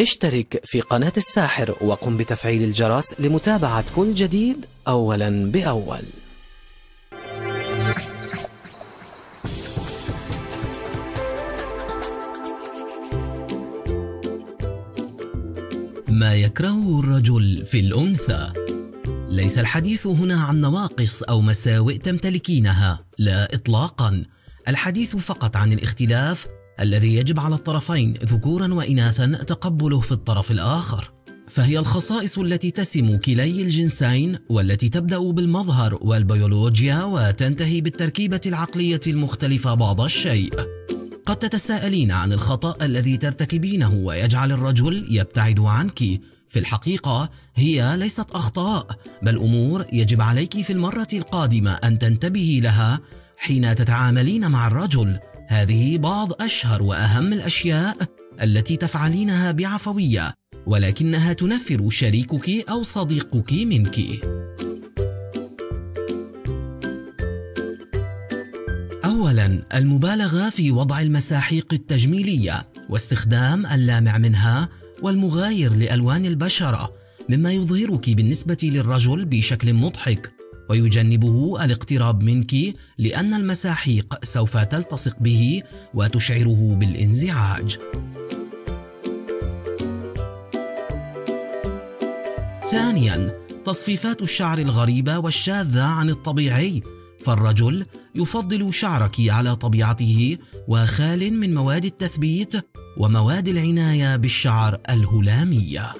اشترك في قناة الساحر وقم بتفعيل الجرس لمتابعة كل جديد أولا بأول. ما يكرهه الرجل في الأنثى. ليس الحديث هنا عن نواقص أو مساوئ تمتلكينها، لا إطلاقا. الحديث فقط عن الاختلاف الذي يجب على الطرفين ذكورا وإناثا تقبله في الطرف الآخر، فهي الخصائص التي تسم كلي الجنسين والتي تبدأ بالمظهر والبيولوجيا وتنتهي بالتركيبة العقلية المختلفة بعض الشيء. قد تتساءلين عن الخطأ الذي ترتكبينه ويجعل الرجل يبتعد عنك. في الحقيقة هي ليست أخطاء، بل أمور يجب عليك في المرة القادمة أن تنتبهي لها حين تتعاملين مع الرجل. هذه بعض أشهر وأهم الأشياء التي تفعلينها بعفوية ولكنها تنفر شريكك أو صديقك منك. أولاً، المبالغة في وضع المساحيق التجميلية واستخدام اللامع منها والمغاير لألوان البشرة، مما يظهرك بالنسبة للرجل بشكل مضحك ويجنبه الاقتراب منك، لأن المساحيق سوف تلتصق به وتشعره بالانزعاج. ثانياً، تصفيفات الشعر الغريبة والشاذة عن الطبيعي، فالرجل يفضل شعرك على طبيعته وخال من مواد التثبيت ومواد العناية بالشعر الهلامية.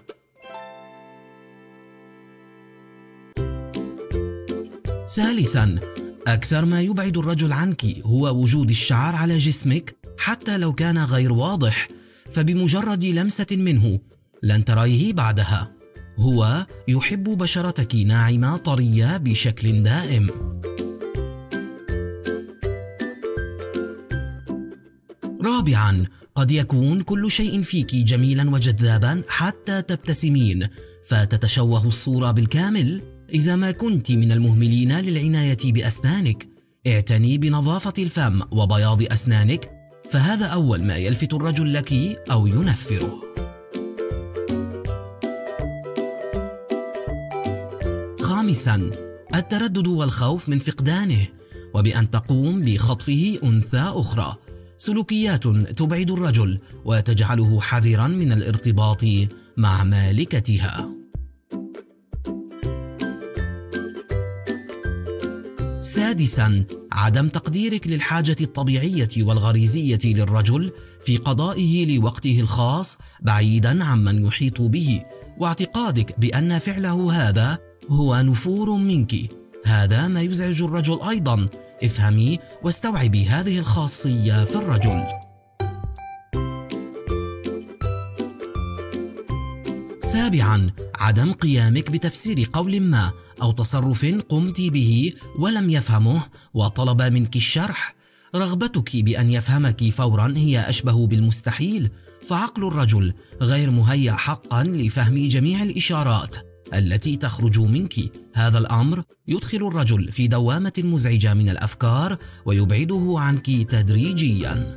ثالثاً، أكثر ما يبعد الرجل عنك هو وجود الشعر على جسمك حتى لو كان غير واضح، فبمجرد لمسة منه لن تريه بعدها. هو يحب بشرتك ناعمة طرية بشكل دائم. رابعاً، قد يكون كل شيء فيك جميلاً وجذاباً حتى تبتسمين، فتتشوه الصورة بالكامل إذا ما كنت من المهملين للعناية بأسنانك. اعتني بنظافة الفم وبياض أسنانك، فهذا أول ما يلفت الرجل لك أو ينفره. خامساً، التردد والخوف من فقدانه وبأن تقوم بخطفه أنثى أخرى، سلوكيات تبعد الرجل وتجعله حذراً من الارتباط مع مالكتها. سادساً، عدم تقديرك للحاجة الطبيعية والغريزية للرجل في قضائه لوقته الخاص بعيداً عمن يحيط به، واعتقادك بأن فعله هذا هو نفور منك. هذا ما يزعج الرجل أيضاً. افهمي واستوعبي هذه الخاصية في الرجل. سابعاً، عدم قيامك بتفسير قول ما أو تصرف قمت به ولم يفهمه وطلب منك الشرح. رغبتك بأن يفهمك فوراً هي أشبه بالمستحيل، فعقل الرجل غير مهيأ حقاً لفهم جميع الإشارات التي تخرج منك. هذا الأمر يدخل الرجل في دوامة مزعجة من الأفكار ويبعده عنك تدريجياً.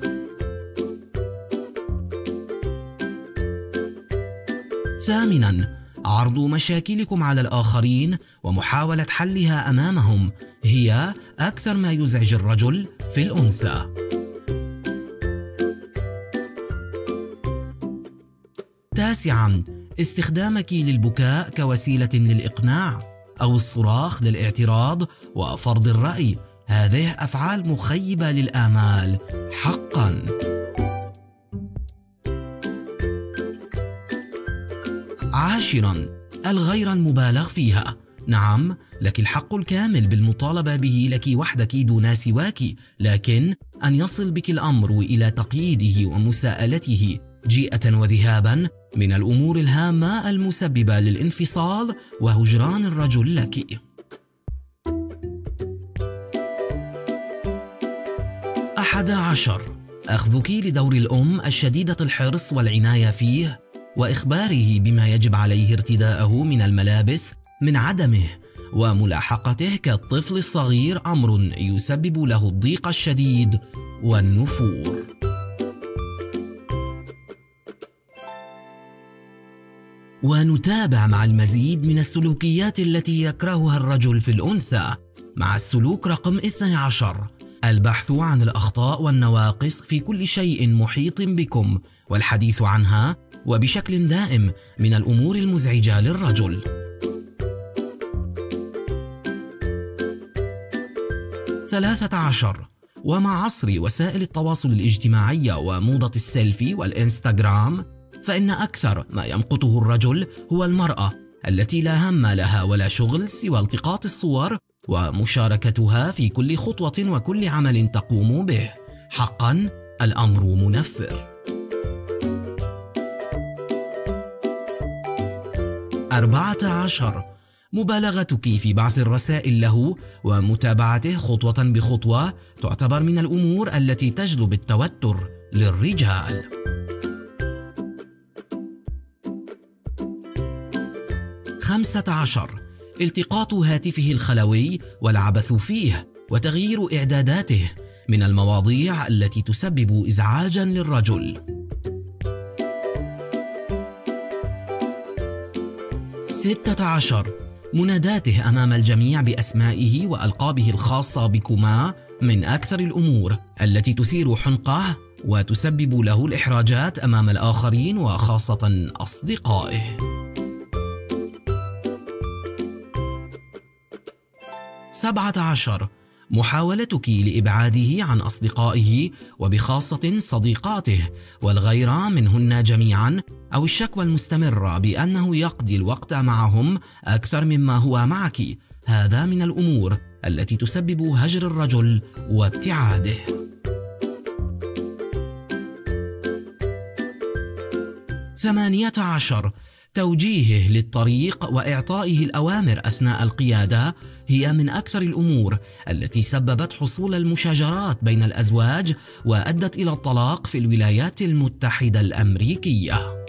ثامناً، عرض مشاكلكم على الآخرين ومحاولة حلها أمامهم هي أكثر ما يزعج الرجل في الأنثى. تاسعاً، استخدامك للبكاء كوسيلة للإقناع أو الصراخ للاعتراض وفرض الرأي. هذه أفعال مخيبة للآمال حقاً. عاشراً، الغيرة المبالغ فيها. نعم، لك الحق الكامل بالمطالبة به لك وحدك دون سواك، لكن أن يصل بك الأمر إلى تقييده ومساءلته جيئة وذهاباً من الأمور الهامة المسببة للانفصال وهجران الرجل لك. أحد عشر، أخذك لدور الأم الشديدة الحرص والعناية فيه وإخباره بما يجب عليه ارتداءه من الملابس من عدمه، وملاحقته كالطفل الصغير أمر يسبب له الضيق الشديد والنفور. ونتابع مع المزيد من السلوكيات التي يكرهها الرجل في الأنثى مع السلوك رقم 12، البحث عن الأخطاء والنواقص في كل شيء محيط بكم والحديث عنها وبشكل دائم من الأمور المزعجة للرجل. ثلاثة عشر، ومع عصر وسائل التواصل الاجتماعي وموضة السيلفي والإنستغرام، فإن أكثر ما يمقته الرجل هو المرأة التي لا هم لها ولا شغل سوى التقاط الصور ومشاركتها في كل خطوة وكل عمل تقوم به. حقا الأمر منفر. أربعة عشر، مبالغتك في بعث الرسائل له ومتابعته خطوة بخطوة تعتبر من الأمور التي تجلب التوتر للرجال. خمسة عشر، التقاط هاتفه الخلوي والعبث فيه وتغيير إعداداته من المواضيع التي تسبب إزعاجا للرجل. ستة عشر، مناداته أمام الجميع بأسمائه وألقابه الخاصة بكما من أكثر الأمور التي تثير حنقه وتسبب له الإحراجات أمام الآخرين وخاصة أصدقائه. سبعة عشر، محاولتك لإبعاده عن أصدقائه وبخاصة صديقاته والغيرة منهن جميعا، أو الشكوى المستمرة بأنه يقضي الوقت معهم أكثر مما هو معك، هذا من الأمور التي تسبب هجر الرجل وابتعاده. ثمانية عشر، توجيهه للطريق وإعطائه الأوامر أثناء القيادة هي من أكثر الأمور التي سببت حصول المشاجرات بين الأزواج وأدت إلى الطلاق في الولايات المتحدة الأمريكية.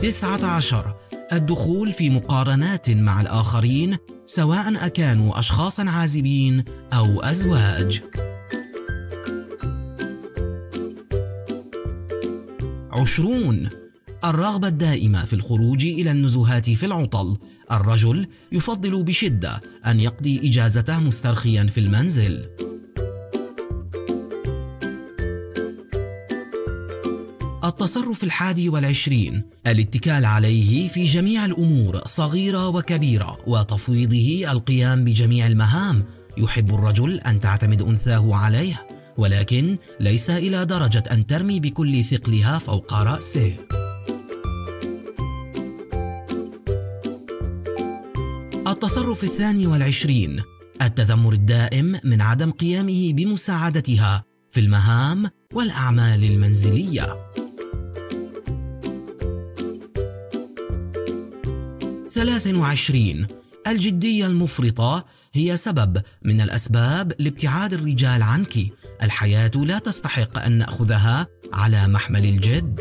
تسعة عشر، الدخول في مقارنات مع الآخرين سواء أكانوا أشخاصا عازبين أو أزواج. عشرون، الرغبة الدائمة في الخروج إلى النزهات في العطل، الرجل يفضل بشدة أن يقضي إجازته مسترخيا في المنزل. التصرف الحادي والعشرين، الاتكال عليه في جميع الأمور صغيرة وكبيرة وتفويضه القيام بجميع المهام، يحب الرجل أن تعتمد أنثاه عليه ولكن ليس إلى درجة أن ترمي بكل ثقلها فوق رأسه. التصرف الثاني والعشرين، التذمر الدائم من عدم قيامه بمساعدتها في المهام والأعمال المنزلية. 23، الجدية المفرطة هي سبب من الأسباب لابتعاد الرجال عنك، الحياة لا تستحق أن نأخذها على محمل الجد.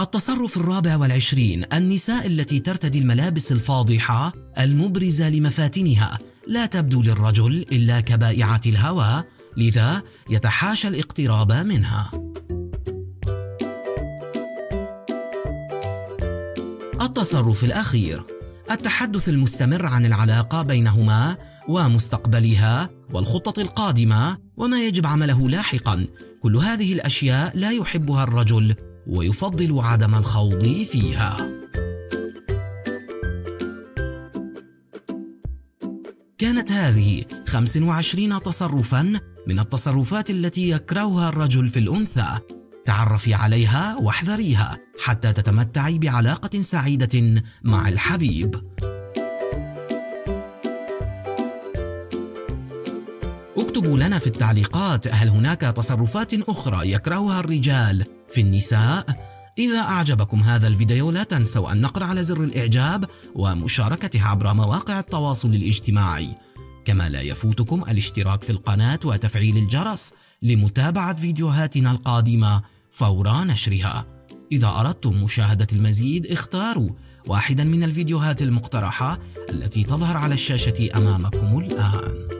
24، النساء التي ترتدي الملابس الفاضحة المبرزة لمفاتنها لا تبدو للرجل إلا كبائعة الهوى، لذا يتحاشى الاقتراب منها. 25، التحدث المستمر عن العلاقة بينهما ومستقبلها والخطط القادمة وما يجب عمله لاحقا، كل هذه الأشياء لا يحبها الرجل ويفضل عدم الخوض فيها. كانت هذه 25 تصرفا من التصرفات التي يكرهها الرجل في الأنثى، تعرفي عليها واحذريها حتى تتمتعي بعلاقة سعيدة مع الحبيب. اكتبوا لنا في التعليقات، هل هناك تصرفات أخرى يكرهها الرجال في النساء؟ إذا أعجبكم هذا الفيديو لا تنسوا أن نقرأ على زر الإعجاب ومشاركته عبر مواقع التواصل الاجتماعي، كما لا يفوتكم الاشتراك في القناة وتفعيل الجرس لمتابعة فيديوهاتنا القادمة فور نشرها. إذا أردتم مشاهدة المزيد اختاروا واحدا من الفيديوهات المقترحة التي تظهر على الشاشة أمامكم الآن.